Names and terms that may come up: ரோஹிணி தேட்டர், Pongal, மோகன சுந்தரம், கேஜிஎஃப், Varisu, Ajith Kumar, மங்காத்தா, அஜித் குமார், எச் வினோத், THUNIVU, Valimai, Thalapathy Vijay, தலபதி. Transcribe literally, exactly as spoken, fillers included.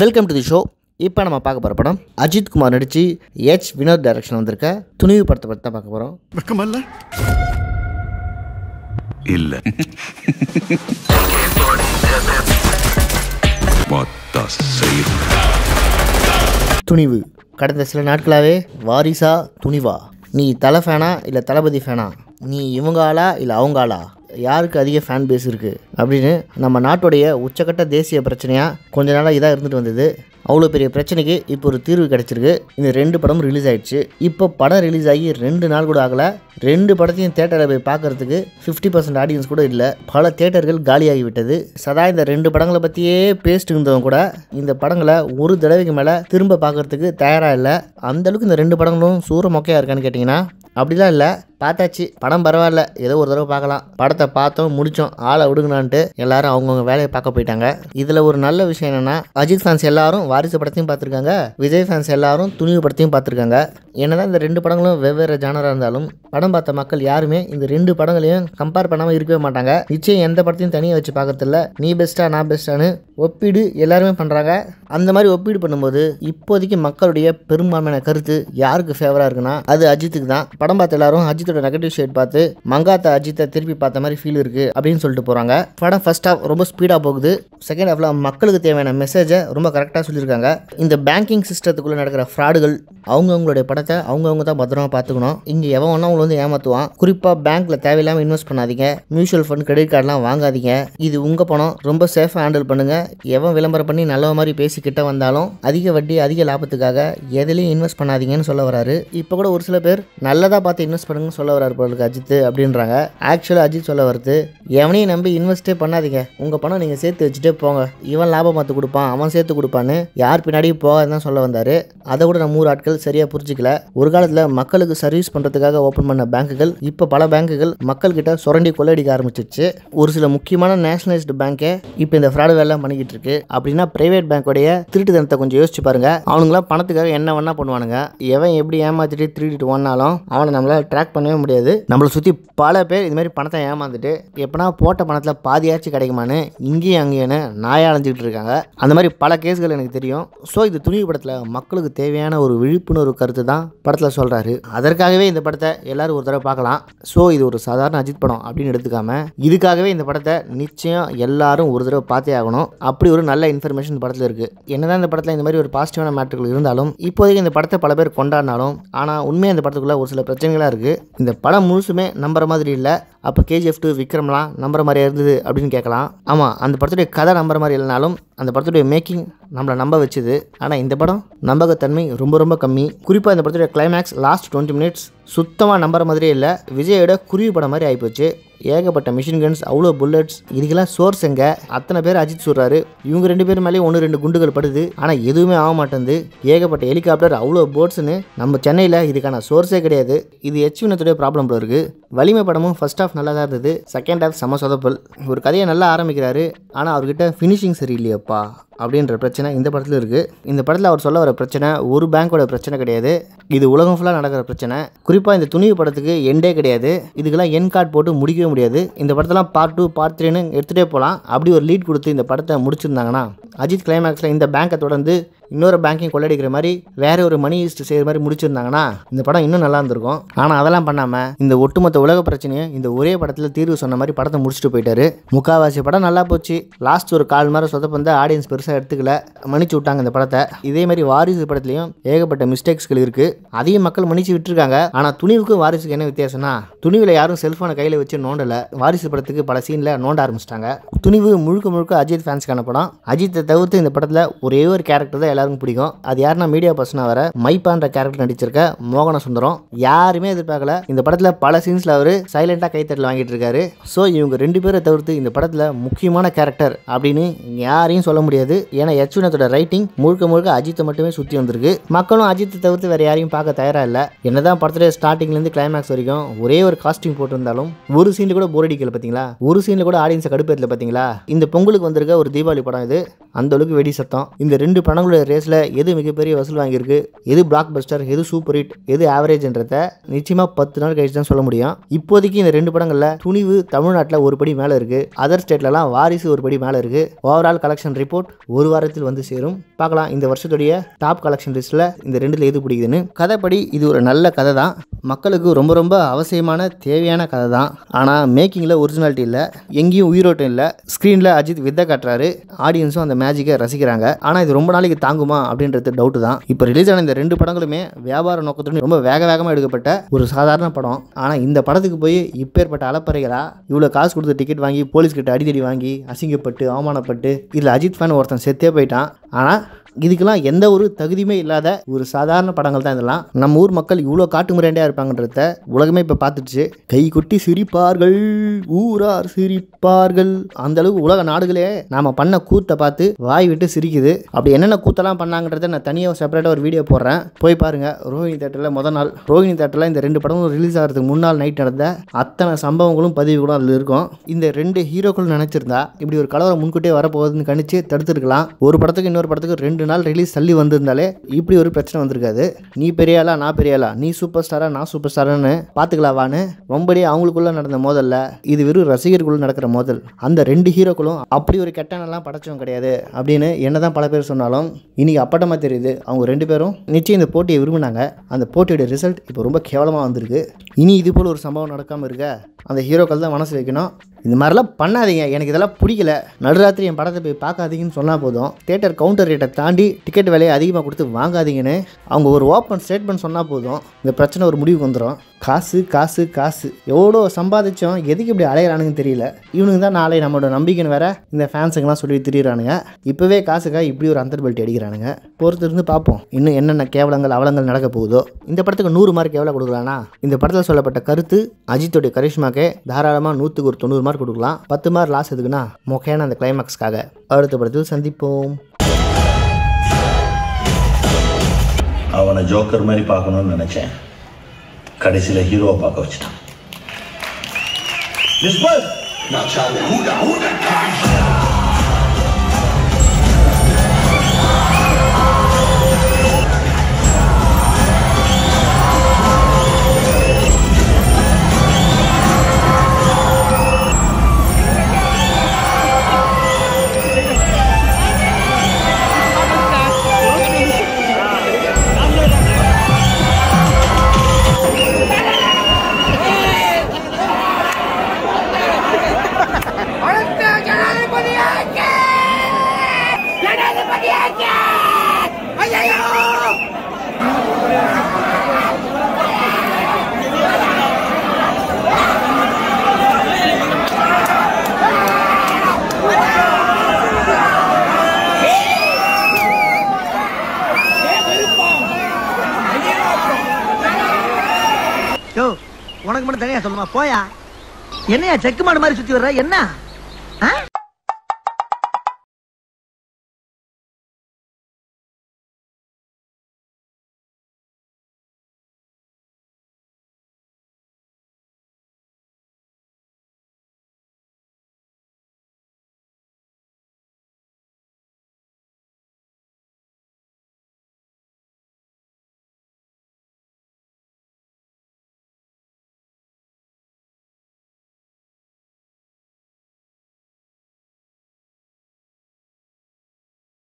Welcome to the show. இப்போ நம்ம பார்க்க போற படம் அஜித் குமார் நடிச்சி எச் வினோத் டைரக்ஷன் வந்திருக்க துணிவு படத்தை பத்தி தான் பார்க்க போறோம். வெக்கமா இல்ல? இல்ல. பத்தா சேர். துணிவு கடந்த சில நாட்களாவே வாரிசா துணிவா நீ தல ஃபேனா இல்ல தலபதி ஃபேனா நீ இவங்காளா இல்ல அவங்காளா யாருக்கு அதிக ஃபேன் பேஸ் இருக்கு அப்படினு நம்ம நாட்டோடைய உச்சகட்ட தேசிய பிரச்சனையா கொஞ்ச நாளா இதா இருந்துட்டு வந்தது. அவ்ளோ பெரிய பிரச்சனைக்கு இப்போ ஒரு தீர்வு கிடைச்சிருக்கு. இந்த ரெண்டு படம் ரிலீஸ் ஆயிடுச்சு. இப்போ படம் ரிலீஸ் ஆகி ரெண்டு நாள் கூட ஆகல. ரெண்டு படத்தையும் தியேட்டர்ல போய் பார்க்கிறதுக்கு ஐம்பது சதவீதம் ஆடியன்ஸ் கூட இல்ல. பல தியேட்டர்கள் காலியாகி விட்டது. சதா இந்த ரெண்டு படங்களை பத்தியே பேசிட்டு இருந்தவங்க கூட இந்த படங்களை ஒரு தடவைக்கு மேல திரும்ப பார்க்கிறதுக்கு தயாரா இல்ல. அந்த அளவுக்கு இந்த ரெண்டு படங்களும் சூர மொக்கையா இருக்கான்னு கேட்டிங்கனா அப்படிலாம் இல்ல. பார்த்தாச்சு படம் பரவாயில்ல ஏதோ ஒரு தடவை பார்க்கலாம் படத்தை பார்த்தோம் முடிச்சோம் ஆளை விடுங்கனான்ட்டு எல்லாரும் அவங்கவுங்க வேலையை பார்க்க போயிட்டாங்க. இதில் ஒரு நல்ல விஷயம் என்னன்னா அஜித் ஃபேன்ஸ் எல்லாரும் வாரிசு படத்தையும் பார்த்துருக்காங்க, விஜய் ஃபேன்ஸ் எல்லாரும் துணிவு படத்தையும் பார்த்துருக்காங்க. என்னதான் இந்த ரெண்டு படங்களும் வெவ்வேறு ஜானராக இருந்தாலும் படம் பார்த்த மக்கள் யாருமே இந்த ரெண்டு படங்களையும் கம்பேர் பண்ணாமல் இருக்கவே மாட்டாங்க. நிச்சயம் எந்த படத்தையும் தனியாக வச்சு பார்க்கறதில்ல. நீ பெஸ்ட்டா நான் பெஸ்ட்டான்னு ஒப்பீடு எல்லாருமே பண்ணுறாங்க. அந்த மாதிரி ஒப்பீடு பண்ணும்போது இப்போதைக்கு மக்களுடைய பெரும்பான்மையான கருத்து யாருக்கு ஃபேவராக இருக்குன்னா அது அஜித்துக்கு தான். படம் பார்த்த எல்லாரும் அஜித் நெகட்டிவ் ஷேட் பார்த்து மங்காத்தா அஜித்தை திருப்பி பார்த்த மாதிரி ஃபீல் இருக்கு அப்படின்னு சொல்லிட்டு போறாங்க. படம் ஃபர்ஸ்ட் ஹாஃப் ரொம்ப ஸ்பீடா போகுது. செகண்ட் ஹாஃப்ல மக்களுக்கு தேவையான மெசேஜை ரொம்ப கரெக்டா சொல்லியிருக்காங்க. இந்த பேங்கிங் சிஸ்டத்துக்குள்ள நடக்கிற ஃப்ராடுகள் அவங்கவுங்களுடைய படத்தை அவங்கவுங்க தான் பத்திரமா பார்த்துக்கணும். இங்க எவன் ஒன்னா உங்களை வந்து ஏமாத்துவான். குறிப்பா பேங்க்ல தேவையில்லாம இன்வெஸ்ட் பண்ணாதீங்க. மியூச்சுவல் ஃபண்ட் கிரெடிட் கார்டுலாம் வாங்காதீங்க. இது உங்க பணம், ரொம்ப சேஃபா ஹேண்டில் பண்ணுங்க. எவன் விளம்பரம் பண்ணி நல்ல மாதிரி பேசிக்கிட்ட வந்தாலும் அதிக வட்டி அதிக லாபத்துக்காக எதுலையும் இன்வெஸ்ட் பண்ணாதீங்கன்னு சொல்ல வராரு. இப்ப கூட ஒரு சில பேர் நல்லதா பார்த்து இன்வெஸ்ட் பண்ணுங்க சொல்ல வராரு போல அஜித் அப்படின்றாங்க. ஆக்சுவலா அஜித் சொல்ல வருது எவனையும் நம்பி இன்வெஸ்டே பண்ணாதீங்க. உங்க பணம் நீங்க சேர்த்து வச்சுட்டே போங்க. இவன் லாபம் பார்த்து கொடுப்பான் அவன் சேர்த்து கொடுப்பான்னு யார் பின்னாடியும் போகாதான் சொல்ல வந்தாரு. அதை கூட நம்ம ஊர் ஆட்கள் சரியா புரிஞ்சுக்கல. ஒரு காலத்துல மக்களுக்கு சர்வீஸ் பண்றதுக்காக ஓபன் பண்ண பேங்குகள் இப்ப பல பேங்குகள் மக்கள் கிட்ட சுரண்டி கொள்ளையடிக்க ஆரம்பிச்சிருச்சு. ஒரு சில முக்கியமான நேஷனலைஸ்டு பேங்கே இப்ப இந்த ஃப்ராடு வேலை பண்ணிக்கிட்டு இருக்கு. அப்படின்னா பிரைவேட் பேங்கோடைய திருட்டுத்தனத்தை கொஞ்சம் யோசிச்சு பாருங்க. அவனுங்களாம் பணத்துக்காக என்ன வேணா பண்ணுவானுங்க. எவன் எப்படி ஏமாத்திட்டு திருடிட்டு ஓடினாலும் அவனை நம்மளால ட்ராக் பண்ணவே முடியாது. நம்மளை சுற்றி பல பேர் இது மாதிரி பணத்தை ஏமாந்துட்டு எப்படின்னா போட்ட பணத்தில் பாதியாச்சும் கிடைக்குமான்னு இங்கேயும் அங்கேயானு நாயை அலைஞ்சிக்கிட்டு இருக்காங்க. அந்த மாதிரி பல கேஸ்கள் எனக்கு தெரியும். ஸோ இது துணிவு படத்தில் மக்களுக்கு தேவையான ஒரு விழிப்புணர்வு கருத்து தான் படத்தில் சொல்கிறாரு. அதற்காகவே இந்த படத்தை எல்லாரும் ஒரு தடவை பார்க்கலாம். ஸோ இது ஒரு சாதாரண அஜித் படம் அப்படின்னு எடுத்துக்காம இதுக்காகவே இந்த படத்தை நிச்சயம் எல்லாரும் ஒரு தடவை பார்த்தே ஆகணும். அப்படி ஒரு நல்ல இன்ஃபர்மேஷன் இந்த படத்தில் இருக்குது. என்னதான் இந்த படத்தில் இந்த மாதிரி ஒரு பாசிட்டிவான மேட்டர்கள் இருந்தாலும் இப்போதைக்கு இந்த படத்தை பல பேர் கொண்டாடினாலும் ஆனால் உண்மையாக இந்த படத்துக்குள்ளே ஒரு சில பிரச்சனைகளாக இருக்குது. இந்த படம் முழுசுமே நம்புற மாதிரி இல்லை. அப்போ கேஜிஎஃப் டூ விக்ரம்லாம் நம்புற மாதிரியா இருந்தது அப்படின்னு கேட்கலாம். ஆமாம், அந்த படத்துடைய கதை நம்புற மாதிரி இல்லைனாலும் அந்த படத்துடைய மேக்கிங் நம்மளை நம்ப வச்சுது. ஆனால் இந்த படம் நம்பகத்தன்மை ரொம்ப ரொம்ப கம்மி. குறிப்பாக இந்த படத்துடைய கிளைமேக்ஸ் லாஸ்ட் டுவெண்ட்டி மினிட்ஸ் சுத்தமாக நம்புற மாதிரியே இல்லை. விஜயோட குருவி படம் மாதிரி ஆகிப்போச்சு. ஏகப்பட்ட மிஷின் கன்ஸ், அவ்வளோ புல்லட்ஸ், இதுக்கெல்லாம் சோர்ஸ் எங்கே? அத்தனை பேர் அஜித் சொல்கிறாரு. இவங்க ரெண்டு பேர் மேலேயும் ஒன்று ரெண்டு குண்டுகள் படுது, ஆனால் எதுவுமே ஆக மாட்டேங்குது. ஏகப்பட்ட ஹெலிகாப்டர், அவ்வளோ போட்ஸ்ன்னு நம்ம சென்னையில் இதுக்கான சோர்ஸே கிடையாது. இது எச் வினோத்துடைய ப்ராப்ளம் போல இருக்குது. வலிமை படமும் ஃபர்ஸ்ட் ஹாஃப் நல்லா தான் இருந்தது, செகண்ட் ஹாஃப் செம சொதப்பல். ஒரு கதையை நல்லா ஆரம்பிக்கிறாரு, ஆனால் அவர்கிட்ட ஃபினிஷிங் சரியில்லையப்பா அப்படின்ற பிரச்சனை இந்த படத்தில் இருக்குது. இந்த படத்தில் அவர் சொல்ல வர பிரச்சனை ஒரு பேங்கோட பிரச்சனை கிடையாது, இது உலகம் ஃபுல்லாக நடக்கிற பிரச்சனை. குறிப்பாக இந்த துணிவு படத்துக்கு எண்டே கிடையாது. இதுக்கெல்லாம் என் கார்டு போட்டு முடிக்கவே முடியாது. இந்த படத்தெல்லாம் பார்ட் டூ பார்ட் த்ரீன்னு எடுத்துகிட்டே போகலாம். அப்படி ஒரு லீட் கொடுத்து இந்த படத்தை முடிச்சிருந்தாங்கன்னா அஜித் கிளைமேக்ஸில் இந்த பேங்கை தொடர்ந்து இன்னொரு பேங்கையும் கொள்ளடிக்கிற மாதிரி வேற ஒரு மணி ஈஸ்ட் செய்கிற மாதிரி முடிச்சிருந்தாங்கன்னா இந்த படம் இன்னும் நல்லா இருந்திருக்கும். ஆனால் அதெல்லாம் பண்ணாமல் இந்த ஒட்டுமொத்த உலக பிரச்சனையை இந்த ஒரே படத்தில் தீர்வு சொன்ன மாதிரி படத்தை முடிச்சுட்டு போயிட்டாரு. முக்காவாசி படம் நல்லா போச்சு. லாஸ்ட் ஒரு கால் நேரம் சொதப்பந்த ஆடியன்ஸ் பெருசாக எடுத்துக்கல, மன்னிச்சு விட்டாங்க இந்த படத்தை. இதே மாதிரி வாரிசு படத்துலையும் ஏகப்பட்ட மிஸ்டேக்ஸ்கள் இருக்குது, அதையும் மக்கள் மன்னிச்சு விட்டுருக்காங்க. ஆனால் துணிவுக்கும் வாரிசுக்கு என்ன வித்தியாசம்னா துணிவில் யாரும் செல்ஃபோனை கையில் வச்சு நோண்டலை. வாரிசு படத்துக்கு பல சீனில் நோண்ட ஆரம்பிச்சிட்டாங்க. துணிவு முழுக்க முழுக்க அஜித் ஃபேன்ஸ்க்கான படம். அஜித்தை தவிர்த்து இந்த படத்தில் ஒரே ஒரு கேரக்டர் தான் பிடிக்கும். அது யாருன்னா மீடியா பர்சனா வர மைப்பான்ற கேரக்டர் நடிச்சிருக்க மோகன சுந்தரம். யாருமே எதிர்பார்க்கல. இந்த படத்துல பல சீன்ஸ்ல அவரு சைலண்டா கைத்தட்டல் வாங்கிட்டு இருக்காரு. சோ இவங்க ரெண்டு பேரை தவிர்த்து இந்த படத்துல முக்கியமான கேரக்டர் அப்படின்னு யாரையும் சொல்ல முடியாது. ஏன்னா எச் வினோத்தோட ரைட்டிங் முழுக்க முழுக்க அஜித்தை மட்டுமே சுத்தி வந்திருக்கு. மக்களும் அஜித்தை தவிர்த்து வேற யாரையும் பார்க்க தயாரா இல்ல. என்னதான் படத்துல ஸ்டார்டிங்ல இருந்து கிளைமேக்ஸ் வரைக்கும் ஒரே ஒரு காஸ்டியூம் போட்டிருந்தாலும் ஒரு சீன்ல கூட போர் அடிக்கல பாத்தீங்களா, ஒரு சீன்ல கூட ஆடியன்ஸை கடுப்பேறல பாத்தீங்களா. இந்த பொங்கலுக்கு வந்திருக்க ஒரு தீபாவளி படம் இது, அந்த அளவுக்கு வெடி சத்தம். இந்த ரெண்டு படங்களோட ரேஸில் எது மிகப்பெரிய வசூல் வாங்கியிருக்கு, எது பிளாக் பஸ்டர், எது சூப்பர் ஹிட், எது ஆவரேஜ்ன்றத நிச்சயமாக பத்து நாள் கழிச்சு தான் சொல்ல முடியும். இப்போதைக்கு இந்த ரெண்டு படங்களில் துணிவு தமிழ்நாட்டில் ஒரு படி மேலே இருக்குது, அதர் ஸ்டேட்லலாம் வாரிசு ஒரு படி மேலே இருக்குது. ஓவரால் கலெக்ஷன் ரிப்போர்ட் ஒரு வாரத்தில் வந்து சேரும். பார்க்கலாம் இந்த வருஷத்துடைய டாப் கலெக்ஷன் லிஸ்ட்டில் இந்த ரெண்டில் எது பிடிக்குதுன்னு. கதைப்படி இது ஒரு நல்ல கதை தான், மக்களுக்கு ரொம்ப ரொம்ப அவசியமான தேவையான கதை தான். ஆனால் மேக்கிங்கில் ஒரிஜினாலிட்டி இல்லை, எங்கேயும் உயிரோட்டம் இல்லை. ஸ்க்ரீனில் அஜித் வித்தை காட்டுறாரு, ஆடியன்ஸும் அந்த மேஜிக்கை ரசிக்கிறாங்க. ஆனால் இது ரொம்ப நாளைக்கு தாங்குமா அப்படின்றது டவுட்டு தான். இப்போ ரிலீஸ் ஆன இந்த ரெண்டு படங்களுமே வியாபார நோக்கத்துடன் ரொம்ப வேக வேகமாக எடுக்கப்பட்ட ஒரு சாதாரண படம். ஆனால் இந்த படத்துக்கு போய் இப்பேற்பட்ட அலப்பறைகளா, இவ்வளோ காசு கொடுத்து டிக்கெட் வாங்கி போலீஸ்கிட்ட அடிதடி வாங்கி அசிங்கப்பட்டு அவமானப்பட்டு இதில் அஜித் ஃபேன் ஒருத்தன் செத்தே போயிட்டான். ஆனால் இதுக்கெல்லாம் எந்த ஒரு தகுதியுமே இல்லாத ஒரு சாதாரண படங்கள் தான் இதெல்லாம். நம்ம ஊர் மக்கள் இவ்வளோ காட்டுமுறையாக இருப்பாங்கன்றத உலகமே இப்போ பார்த்துடுச்சு. கை கொட்டி சிரிப்பார்கள், ஊரார் சிரிப்பார்கள். அந்த அளவுக்கு உலக நாடுகளே நாம் பண்ண கூத்தை பார்த்து வாய் விட்டு சிரிக்குது. அப்படி என்னென்ன கூத்தெல்லாம் பண்ணாங்கன்றத நான் தனியாக செப்பரேட்டாக ஒரு வீடியோ போடுறேன், போய் பாருங்கள். ரோஹிணி தேட்டரில் முதல் நாள், ரோஹிணி தேட்டரில் இந்த ரெண்டு படமும் ரிலீஸ் ஆகிறதுக்கு முன்னாள் நைட் நடந்த அத்தனை சம்பவங்களும் பதிவுகளும் அதில் இருக்கும். இந்த ரெண்டு ஹீரோக்கள் நினச்சிருந்தா இப்படி ஒரு கலவரம் முன்கூட்டியே வரப்போகுதுன்னு கணிச்சு தடுத்துருக்கலாம். ஒரு படத்துக்கு இன்னொரு படத்துக்கு ரெண்டு நாள் ரிலீஸ் தள்ளி வந்திருந்தாலே இப்படி ஒரு பிரச்சனை வந்திருக்காது. நீ பெரியாளா நான் பெரியாளா, நீ சூப்பர் ஸ்டாரா நான் சூப்பர் ஸ்டாரான்னு பார்த்துக்கலாவான்னு ரொம்படியே அவங்களுக்குள்ள நடந்த மோதல்ல இது வெறும் ரசிகர்களுக்குள்ள நடக்கிற மோதல். அந்த ரெண்டு ஹீரோக்களும் அப்படி ஒரு கெட்டனெல்லாம் படைச்சவங்க கிடையாது அப்படின்னு என்னதான் பல பேர் சொன்னாலும் இன்னைக்கு அப்பட்டமா தெரியுது அவங்க ரெண்டு பேரும் நிச்சயம் இந்த போட்டியை விரும்பினாங்க. அந்த போட்டியோட ரிசல்ட் இப்போ ரொம்ப கேவலமாக வந்திருக்கு. இனி இது போல் ஒரு சம்பவம் நடக்காமல் இருக்க அந்த ஹீரோக்கள் தான் மனசு வைக்கணும். இந்த மாதிரிலாம் பண்ணாதீங்க, எனக்கு இதெல்லாம் பிடிக்கல, நடுராத்திரி என் படத்தை போய் பார்க்காதீங்கன்னு சொன்னால் போதும். தேட்டர் கவுண்டர் ரேட்டை தாண்டி டிக்கெட் விலையை அதிகமாக கொடுத்து வாங்காதீங்கன்னு அவங்க ஒரு ஓப்பன் ஸ்டேட்மெண்ட் சொன்னால் போதும் இந்த பிரச்சனை ஒரு முடிவுக்கு வந்துடும். காசு காசு காசு எவ்வளோ சம்பாதிச்சோம், எதுக்கு இப்படி அலையிறானுங்கன்னு தெரியல. இவனுக்கு தான் நாளை நம்மளோட நம்பிக்கைன்னு வேற இந்த ஃபேன்ஸுங்கெல்லாம் சொல்லி திரியிறானுங்க. இப்போவே காசுக்காக இப்படி ஒரு அந்தர்பல்ட்டி அடிக்கிறானுங்க. பொறுத்திருந்து பார்ப்போம் இன்னும் என்னென்ன கேவலங்கள் அவலங்கள் நடக்க போகுதோ. இந்த படத்துக்கு நூறு மார்க் எவ்வளோ கொடுக்கலாம்னா, இந்த படத்தில் சொல்லப்பட்ட கருத்து அஜித்தோடைய கரிஷ்மாக்கே தாராளமாக நூற்றுக்கு ஒரு தொண்ணூறு மார்க் கொடுக்கலாம். பத்து மார்க் லாஸ் எதுக்குன்னா மொக்கையான அந்த கிளைமேக்ஸ்க்காக. அடுத்த படத்தில் சந்திப்போம். அவனை ஜோக்கர் மாதிரி பார்க்கணும்னு நினச்சேன், கடைசியில் ஹீரோவை பார்க்க வச்சுட்டான். உனக்கு மட்டும் தனியா சொல்லுமா போயா, என்னையா செக்கு மாடு மாதிரி சுத்தி வர்ற என்ன?